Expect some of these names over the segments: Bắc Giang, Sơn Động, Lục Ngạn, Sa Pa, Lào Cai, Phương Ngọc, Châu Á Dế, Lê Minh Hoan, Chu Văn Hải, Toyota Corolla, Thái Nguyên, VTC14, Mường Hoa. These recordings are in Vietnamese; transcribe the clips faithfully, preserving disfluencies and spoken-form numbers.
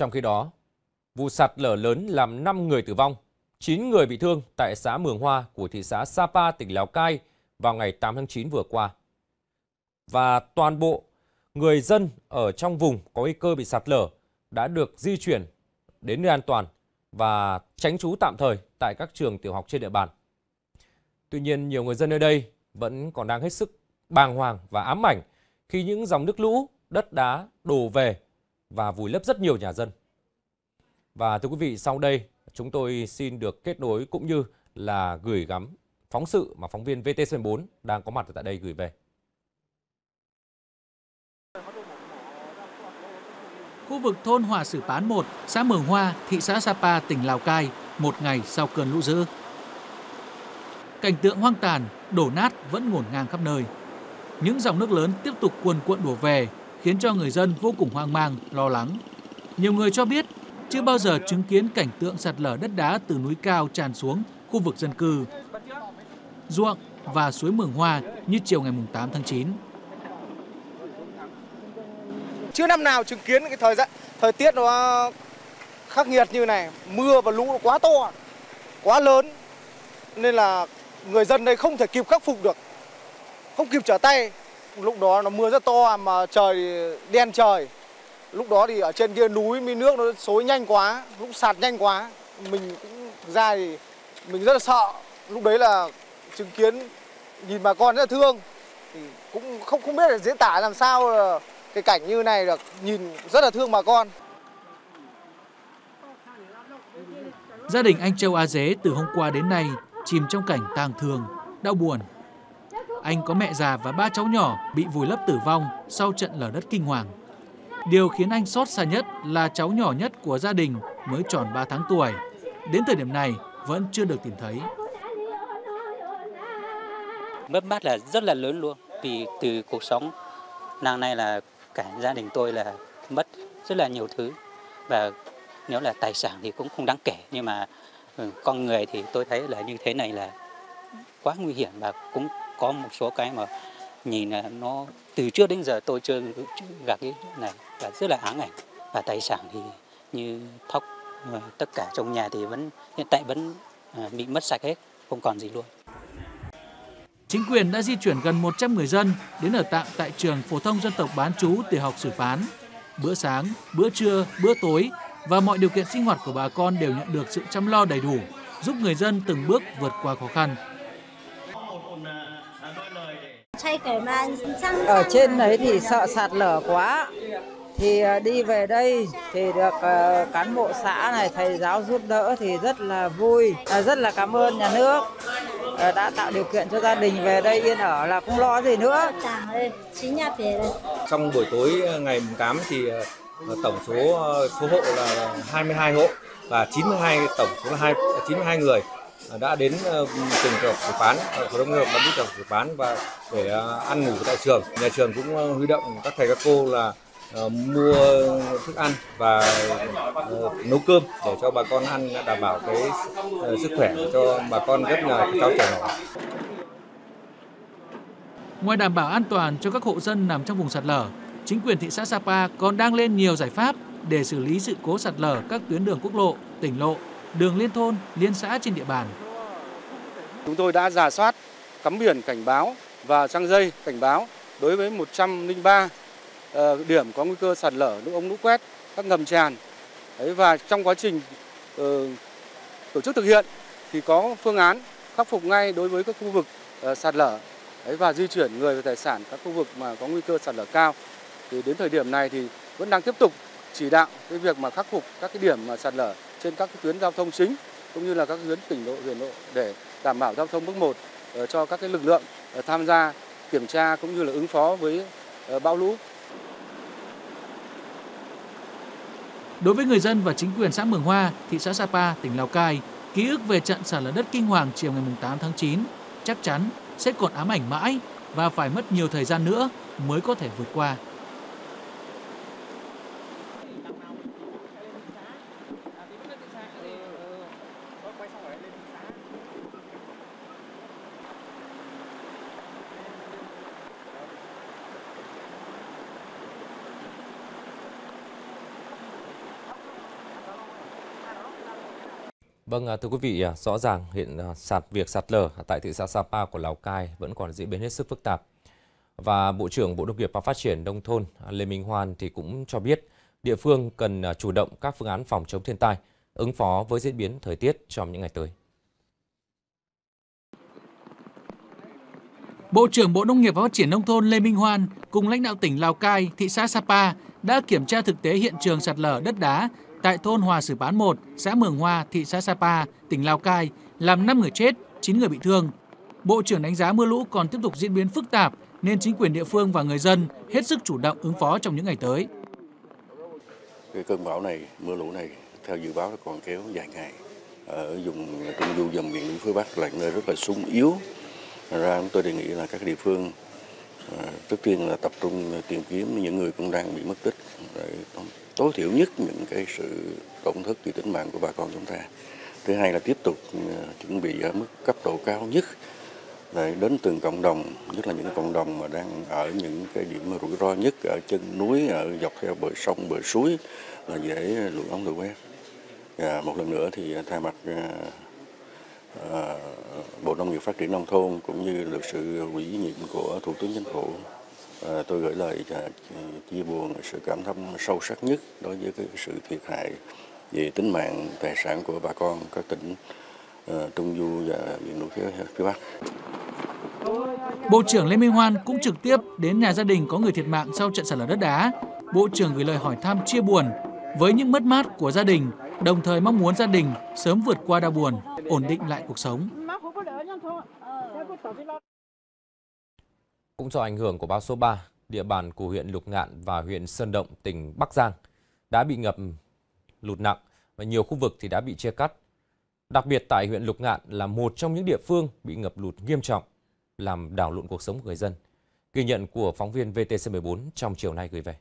Trong khi đó, vụ sạt lở lớn làm năm người tử vong, chín người bị thương tại xã Mường Hoa của thị xã Sa Pa, tỉnh Lào Cai vào ngày tám tháng chín vừa qua. Và toàn bộ người dân ở trong vùng có nguy cơ bị sạt lở đã được di chuyển đến nơi an toàn và tránh trú tạm thời tại các trường tiểu học trên địa bàn. Tuy nhiên, nhiều người dân nơi đây vẫn còn đang hết sức bàng hoàng và ám ảnh khi những dòng nước lũ, đất đá đổ về và vùi lấp rất nhiều nhà dân. Và thưa quý vị, sau đây chúng tôi xin được kết nối cũng như là gửi gắm phóng sự mà phóng viên V T C mười bốn đang có mặt tại đây gửi về. Khu vực thôn Hòa Sử Pán một, xã Mường Hoa, thị xã Sa Pa, tỉnh Lào Cai, một ngày sau cơn lũ dữ. Cảnh tượng hoang tàn, đổ nát vẫn ngổn ngang khắp nơi. Những dòng nước lớn tiếp tục cuồn cuộn đổ về, khiến cho người dân vô cùng hoang mang, lo lắng. Nhiều người cho biết chưa bao giờ chứng kiến cảnh tượng sạt lở đất đá từ núi cao tràn xuống khu vực dân cư, ruộng và suối Mường Hoa như chiều ngày tám tháng chín. Chưa năm nào chứng kiến cái thời gian, thời tiết nó khắc nghiệt như này, mưa và lũ nó quá to, quá lớn, nên là người dân đây không thể kịp khắc phục được, không kịp trở tay. Lúc đó nó mưa rất to mà trời đen trời. Lúc đó thì ở trên kia núi mi nước nó xối nhanh quá, lúc sạt nhanh quá. Mình cũng thực ra thì mình rất là sợ. Lúc đấy là chứng kiến nhìn bà con rất là thương, thì cũng không không biết là diễn tả làm sao cái cảnh như này được, nhìn rất là thương bà con. Gia đình anh Châu Á Dế từ hôm qua đến nay chìm trong cảnh tang thương, đau buồn. Anh có mẹ già và ba cháu nhỏ bị vùi lấp tử vong sau trận lở đất kinh hoàng. Điều khiến anh xót xa nhất là cháu nhỏ nhất của gia đình mới tròn ba tháng tuổi. Đến thời điểm này vẫn chưa được tìm thấy. Mất mát là rất là lớn luôn. Vì từ cuộc sống năm nay là cả gia đình tôi là mất rất là nhiều thứ. Và nếu là tài sản thì cũng không đáng kể. Nhưng mà con người thì tôi thấy là như thế này là quá nguy hiểm, và cũng có một số cái mà nhìn là nó từ trước đến giờ tôi chưa gặp cái này và rất là ám ảnh. Và tài sản thì như thóc, tất cả trong nhà thì vẫn hiện tại vẫn bị mất sạch hết, không còn gì luôn. Chính quyền đã di chuyển gần một trăm người dân đến ở tạm tại trường phổ thông dân tộc bán trú tiểu học Sử Pán. Bữa sáng, bữa trưa, bữa tối và mọi điều kiện sinh hoạt của bà con đều nhận được sự chăm lo đầy đủ, giúp người dân từng bước vượt qua khó khăn. Ở trên đấy thì sợ sạt lở quá, thì đi về đây thì được cán bộ xã này, thầy giáo giúp đỡ thì rất là vui, rất là cảm ơn nhà nước đã tạo điều kiện cho gia đình về đây yên ở, là không lo gì nữa. Trong buổi tối ngày tám thì tổng số số hộ là hai mươi hai hộ và chín mươi hai tổng số là chín mươi hai người đã đến trường tiểu học Sử Pán, phổ thông dân tộc bán trú trường Sử Pán và để ăn ngủ tại trường. Nhà trường cũng huy động các thầy các cô là mua thức ăn và nấu cơm để cho bà con ăn, đảm bảo cái sức khỏe cho bà con rất là cháu trẻ nhỏ. Ngoài đảm bảo an toàn cho các hộ dân nằm trong vùng sạt lở, chính quyền thị xã Sa Pa còn đang lên nhiều giải pháp để xử lý sự cố sạt lở các tuyến đường quốc lộ, tỉnh lộ, đường liên thôn, liên xã trên địa bàn. Chúng tôi đã rà soát, cắm biển cảnh báo và trăng dây cảnh báo đối với một trăm lẻ ba điểm có nguy cơ sạt lở, lũ ống lũ quét, các ngầm tràn. Và trong quá trình tổ chức thực hiện thì có phương án khắc phục ngay đối với các khu vực sạt lở và di chuyển người và tài sản các khu vực mà có nguy cơ sạt lở cao. Thì đến thời điểm này thì vẫn đang tiếp tục chỉ đạo cái việc mà khắc phục các cái điểm mà sạt lở trên các tuyến giao thông chính cũng như là các tuyến tỉnh lộ, huyện lộ để đảm bảo giao thông bước một cho các cái lực lượng tham gia kiểm tra cũng như là ứng phó với bão lũ. Đối với người dân và chính quyền xã Mường Hoa, thị xã Sa Pa, tỉnh Lào Cai, ký ức về trận sạt lở đất kinh hoàng chiều ngày tám tháng chín chắc chắn sẽ còn ám ảnh mãi và phải mất nhiều thời gian nữa mới có thể vượt qua. Vâng, thưa quý vị, rõ ràng hiện sạt việc sạt lở tại thị xã Sa Pa của Lào Cai vẫn còn diễn biến hết sức phức tạp. Và Bộ trưởng Bộ Nông nghiệp và Phát triển Nông thôn Lê Minh Hoan thì cũng cho biết địa phương cần chủ động các phương án phòng chống thiên tai, ứng phó với diễn biến thời tiết trong những ngày tới. Bộ trưởng Bộ Nông nghiệp và Phát triển Nông thôn Lê Minh Hoan cùng lãnh đạo tỉnh Lào Cai, thị xã Sa Pa đã kiểm tra thực tế hiện trường sạt lở đất đá tại thôn Hòa Sử Bán một, xã Mường Hoa, thị xã Sa Pa, tỉnh Lào Cai, làm năm người chết, chín người bị thương. Bộ trưởng đánh giá mưa lũ còn tiếp tục diễn biến phức tạp nên chính quyền địa phương và người dân hết sức chủ động ứng phó trong những ngày tới. Cái cơn bão này, mưa lũ này theo dự báo nó còn kéo dài ngày. Ở vùng trung du dòng miền núi phía Bắc là nơi rất là sung yếu. Ra tôi đề nghị là các địa phương trước tiên là tập trung tìm kiếm những người cũng đang bị mất tích, tối thiểu nhất những cái sự tổn thất về tính mạng của bà con chúng ta. Thứ hai là tiếp tục chuẩn bị ở mức cấp độ cao nhất để đến từng cộng đồng, nhất là những cộng đồng mà đang ở những cái điểm rủi ro nhất, ở chân núi, ở dọc theo bờ sông, bờ suối là dễ lũ ống lũ quét. Và một lần nữa thì thay mặt À, Bộ Nông nghiệp Phát triển Nông thôn cũng như được sự ủy nhiệm của Thủ tướng Chính phủ, à, tôi gửi lời chia buồn sự cảm thông sâu sắc nhất đối với cái sự thiệt hại về tính mạng, tài sản của bà con các tỉnh à, Trung Du và miền núi phía, phía Bắc. Bộ trưởng Lê Minh Hoan cũng trực tiếp đến nhà gia đình có người thiệt mạng sau trận sạt lở đất đá. Bộ trưởng gửi lời hỏi thăm chia buồn với những mất mát của gia đình, đồng thời mong muốn gia đình sớm vượt qua đau buồn, ổn định lại cuộc sống. Cũng do ảnh hưởng của bão số ba, địa bàn của huyện Lục Ngạn và huyện Sơn Động, tỉnh Bắc Giang đã bị ngập lụt nặng và nhiều khu vực thì đã bị chia cắt. Đặc biệt tại huyện Lục Ngạn là một trong những địa phương bị ngập lụt nghiêm trọng, làm đảo lộn cuộc sống của người dân. Ghi nhận của phóng viên V T C mười bốn trong chiều nay gửi về.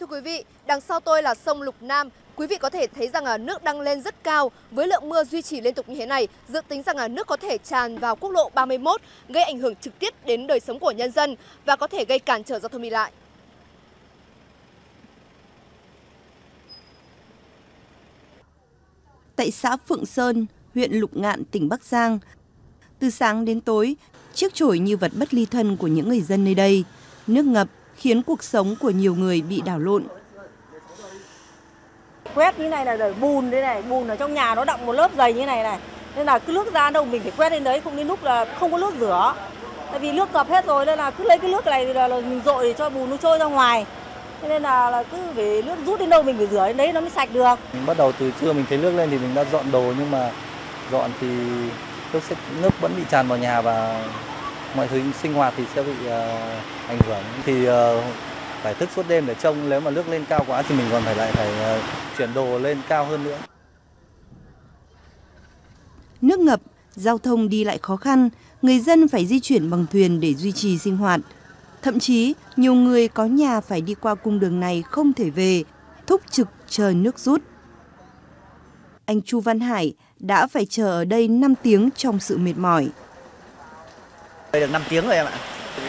Thưa quý vị, đằng sau tôi là sông Lục Nam. Quý vị có thể thấy rằng là nước đang lên rất cao với lượng mưa duy trì liên tục như thế này. Dự tính rằng là nước có thể tràn vào quốc lộ ba mươi mốt, gây ảnh hưởng trực tiếp đến đời sống của nhân dân và có thể gây cản trở giao thông đi lại. Tại xã Phượng Sơn, huyện Lục Ngạn, tỉnh Bắc Giang, từ sáng đến tối, chiếc chổi như vật bất ly thân của những người dân nơi đây. Nước ngập khiến cuộc sống của nhiều người bị đảo lộn. Quét như này là bùn thế này, bùn ở trong nhà nó đọng một lớp dày như này này. Nên là cứ nước ra đâu mình phải quét lên đấy, không đến lúc là không có nước rửa. Tại vì nước ngập hết rồi nên là cứ lấy cái nước này là mình dội để cho bùn nó trôi ra ngoài. Thế nên là, là cứ phải nước rút đến đâu mình phải rửa đến đấy nó mới sạch được. Bắt đầu từ trưa mình thấy nước lên thì mình đã dọn đồ, nhưng mà dọn thì nước, sẽ, nước vẫn bị tràn vào nhà và mọi thứ sinh hoạt thì sẽ bị uh, ảnh hưởng. Thì uh, phải thức suốt đêm để trông, nếu mà nước lên cao quá thì mình còn phải lại phải uh, chuyển đồ lên cao hơn nữa. Nước ngập, giao thông đi lại khó khăn, người dân phải di chuyển bằng thuyền để duy trì sinh hoạt. Thậm chí, nhiều người có nhà phải đi qua cung đường này không thể về, thúc trực chờ nước rút. Anh Chu Văn Hải đã phải chờ ở đây năm tiếng trong sự mệt mỏi. Được năm tiếng rồi em ạ.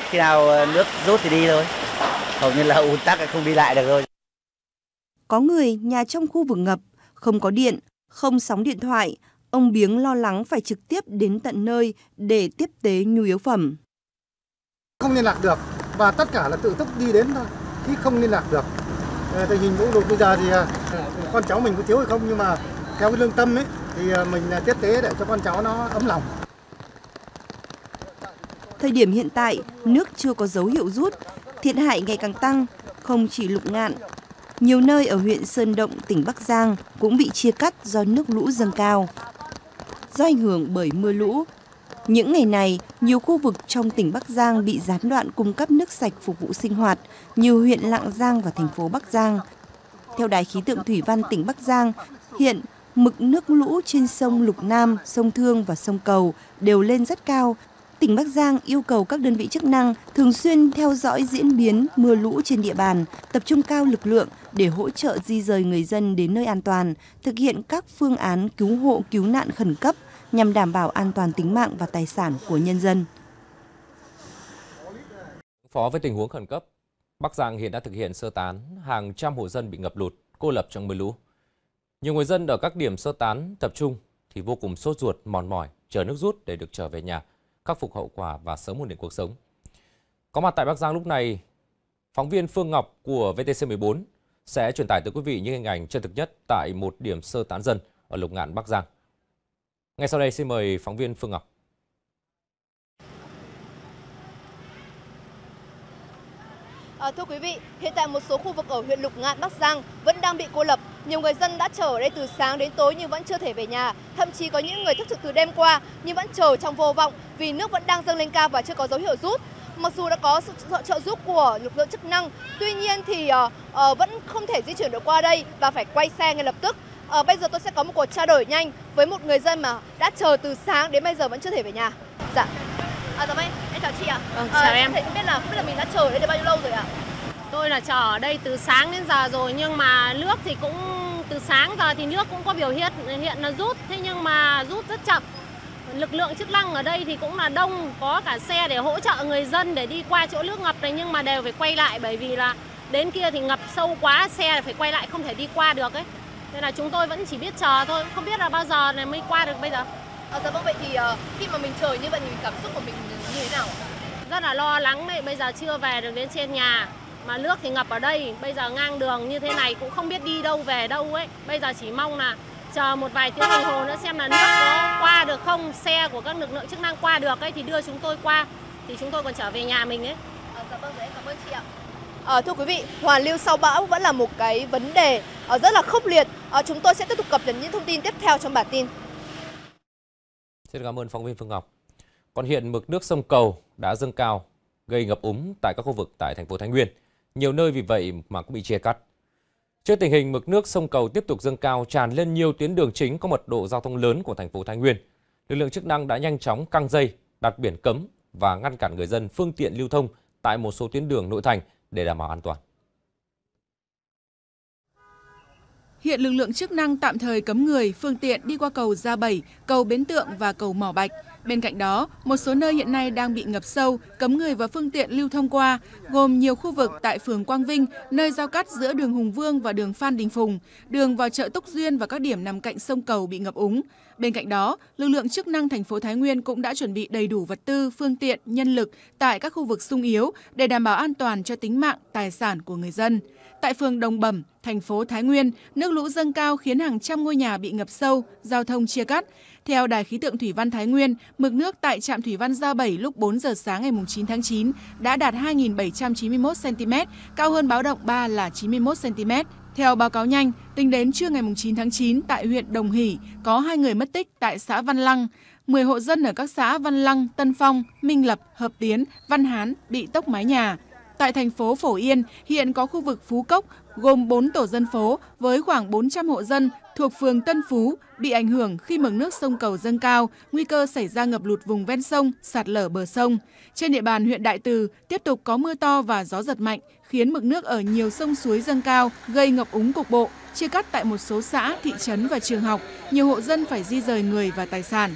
Khi nào nước rút thì đi thôi. Hầu như là ùn tắc không đi lại được rồi. Có người nhà trong khu vực ngập, không có điện, không sóng điện thoại. Ông Biếng lo lắng phải trực tiếp đến tận nơi để tiếp tế nhu yếu phẩm. Không liên lạc được và tất cả là tự túc đi đến thôi, chứ không liên lạc được. Tình hình lũ lụt bây giờ thì con cháu mình có thiếu hay không, nhưng mà theo cái lương tâm ấy thì mình tiếp tế để cho con cháu nó ấm lòng. Thời điểm hiện tại, nước chưa có dấu hiệu rút, thiệt hại ngày càng tăng, không chỉ Lục Ngạn. Nhiều nơi ở huyện Sơn Động, tỉnh Bắc Giang cũng bị chia cắt do nước lũ dâng cao. Do ảnh hưởng bởi mưa lũ, những ngày này, nhiều khu vực trong tỉnh Bắc Giang bị gián đoạn cung cấp nước sạch phục vụ sinh hoạt, như huyện Lạng Giang và thành phố Bắc Giang. Theo Đài khí tượng Thủy văn tỉnh Bắc Giang, hiện mực nước lũ trên sông Lục Nam, sông Thương và sông Cầu đều lên rất cao. Tỉnh Bắc Giang yêu cầu các đơn vị chức năng thường xuyên theo dõi diễn biến mưa lũ trên địa bàn, tập trung cao lực lượng để hỗ trợ di dời người dân đến nơi an toàn, thực hiện các phương án cứu hộ cứu nạn khẩn cấp nhằm đảm bảo an toàn tính mạng và tài sản của nhân dân. Đối phó với tình huống khẩn cấp, Bắc Giang hiện đã thực hiện sơ tán hàng trăm hộ dân bị ngập lụt, cô lập trong mưa lũ. Nhiều người dân ở các điểm sơ tán tập trung thì vô cùng sốt ruột, mòn mỏi, chờ nước rút để được trở về nhà, khắc phục hậu quả và sớm ổn định cuộc sống. Có mặt tại Bắc Giang lúc này, phóng viên Phương Ngọc của V T C mười bốn sẽ truyền tải tới quý vị những hình ảnh chân thực nhất tại một điểm sơ tán dân ở Lục Ngạn, Bắc Giang. Ngay sau đây xin mời phóng viên Phương Ngọc. À, thưa quý vị, hiện tại một số khu vực ở huyện Lục Ngạn, Bắc Giang vẫn đang bị cô lập. Nhiều người dân đã chờ ở đây từ sáng đến tối nhưng vẫn chưa thể về nhà. Thậm chí có những người thức trực từ đêm qua nhưng vẫn chờ trong vô vọng vì nước vẫn đang dâng lên cao và chưa có dấu hiệu rút. Mặc dù đã có sự trợ giúp của lực lượng chức năng, tuy nhiên thì uh, uh, vẫn không thể di chuyển được qua đây và phải quay xe ngay lập tức. Uh, bây giờ tôi sẽ có một cuộc trao đổi nhanh với một người dân mà đã chờ từ sáng đến bây giờ vẫn chưa thể về nhà. Dạ. À, chào em, em chào chị ạ. À. Ừ, chào à, em. Thế không biết là không biết là mình đã chờ ở đây được bao nhiêu lâu rồi ạ? À? Tôi là chờ ở đây từ sáng đến giờ rồi nhưng mà nước thì cũng từ sáng giờ thì nước cũng có biểu hiện hiện là rút, thế nhưng mà rút rất chậm. Lực lượng chức năng ở đây thì cũng là đông, có cả xe để hỗ trợ người dân để đi qua chỗ nước ngập này nhưng mà đều phải quay lại bởi vì là đến kia thì ngập sâu quá, xe phải quay lại không thể đi qua được ấy. Nên là chúng tôi vẫn chỉ biết chờ thôi, không biết là bao giờ này mới qua được bây giờ. À, dạ vâng, vậy thì uh, khi mà mình chờ như vậy thì cảm xúc của mình như thế nào? Rất là lo lắng đấy, bây giờ chưa về được đến trên nhà mà nước thì ngập ở đây, bây giờ ngang đường như thế này cũng không biết đi đâu về đâu ấy. Bây giờ chỉ mong là chờ một vài tiếng đồng hồ nữa xem là nước có qua được không, xe của các lực lượng chức năng qua được ấy thì đưa chúng tôi qua thì chúng tôi còn trở về nhà mình ấy. À, dạ vâng, cảm ơn chị ạ. À, thưa quý vị, hoàn lưu sau bão vẫn là một cái vấn đề rất là khốc liệt. À, chúng tôi sẽ tiếp tục cập nhật những thông tin tiếp theo trong bản tin. Xin cảm ơn phóng viên Phương Ngọc. Còn hiện mực nước sông Cầu đã dâng cao, gây ngập úng tại các khu vực tại thành phố Thái Nguyên. Nhiều nơi vì vậy mà cũng bị chia cắt. Trước tình hình mực nước sông Cầu tiếp tục dâng cao tràn lên nhiều tuyến đường chính có mật độ giao thông lớn của thành phố Thái Nguyên, lực lượng chức năng đã nhanh chóng căng dây, đặt biển cấm và ngăn cản người dân phương tiện lưu thông tại một số tuyến đường nội thành để đảm bảo an toàn. Hiện lực lượng chức năng tạm thời cấm người, phương tiện đi qua cầu Gia Bảy, cầu Bến Tượng và cầu Mỏ Bạch. Bên cạnh đó, một số nơi hiện nay đang bị ngập sâu, cấm người và phương tiện lưu thông qua, gồm nhiều khu vực tại phường Quang Vinh, nơi giao cắt giữa đường Hùng Vương và đường Phan Đình Phùng, đường vào chợ Túc Duyên và các điểm nằm cạnh sông Cầu bị ngập úng. Bên cạnh đó, lực lượng chức năng thành phố Thái Nguyên cũng đã chuẩn bị đầy đủ vật tư, phương tiện, nhân lực tại các khu vực xung yếu để đảm bảo an toàn cho tính mạng, tài sản của người dân. Tại phường Đồng Bẩm, thành phố Thái Nguyên, nước lũ dâng cao khiến hàng trăm ngôi nhà bị ngập sâu, giao thông chia cắt. Theo Đài khí tượng Thủy văn Thái Nguyên, mực nước tại trạm Thủy văn Gia Bảy lúc bốn giờ sáng ngày chín tháng chín đã đạt hai nghìn bảy trăm chín mươi mốt xăng-ti-mét, cao hơn báo động ba là chín mươi mốt xăng-ti-mét. Theo báo cáo nhanh, tính đến trưa ngày chín tháng chín tại huyện Đồng Hỷ có hai người mất tích tại xã Văn Lăng. mười hộ dân ở các xã Văn Lăng, Tân Phong, Minh Lập, Hợp Tiến, Văn Hán bị tốc mái nhà. Tại thành phố Phổ Yên, hiện có khu vực Phú Cốc gồm bốn tổ dân phố với khoảng bốn trăm hộ dân thuộc phường Tân Phú bị ảnh hưởng khi mực nước sông Cầu dâng cao, nguy cơ xảy ra ngập lụt vùng ven sông, sạt lở bờ sông. Trên địa bàn huyện Đại Từ tiếp tục có mưa to và gió giật mạnh, khiến mực nước ở nhiều sông suối dâng cao, gây ngập úng cục bộ, chia cắt tại một số xã, thị trấn và trường học. Nhiều hộ dân phải di dời người và tài sản.